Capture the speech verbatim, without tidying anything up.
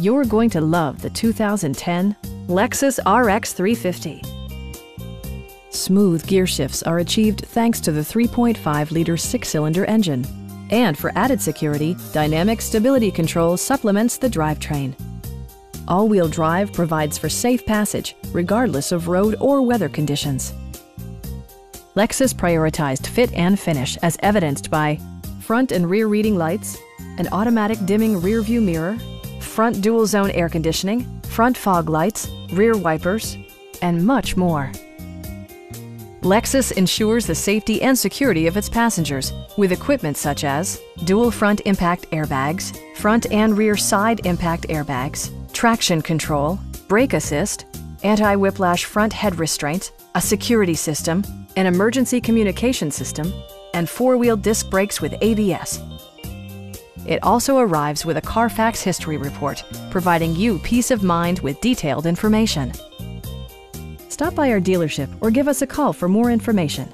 You're going to love the two thousand ten Lexus R X three fifty. Smooth gear shifts are achieved thanks to the three point five liter six-cylinder engine. And for added security, Dynamic Stability Control supplements the drivetrain. All-wheel drive provides for safe passage, regardless of road or weather conditions. Lexus prioritized fit and finish as evidenced by front and rear reading lights, an automatic dimming rearview mirror, front dual-zone air conditioning, front fog lights, rear wipers, and much more. Lexus ensures the safety and security of its passengers with equipment such as dual front impact airbags, front and rear side impact airbags, traction control, brake assist, anti-whiplash front head restraint, a security system, an emergency communication system, and four-wheel disc brakes with A B S. It also arrives with a Carfax history report, providing you peace of mind with detailed information. Stop by our dealership or give us a call for more information.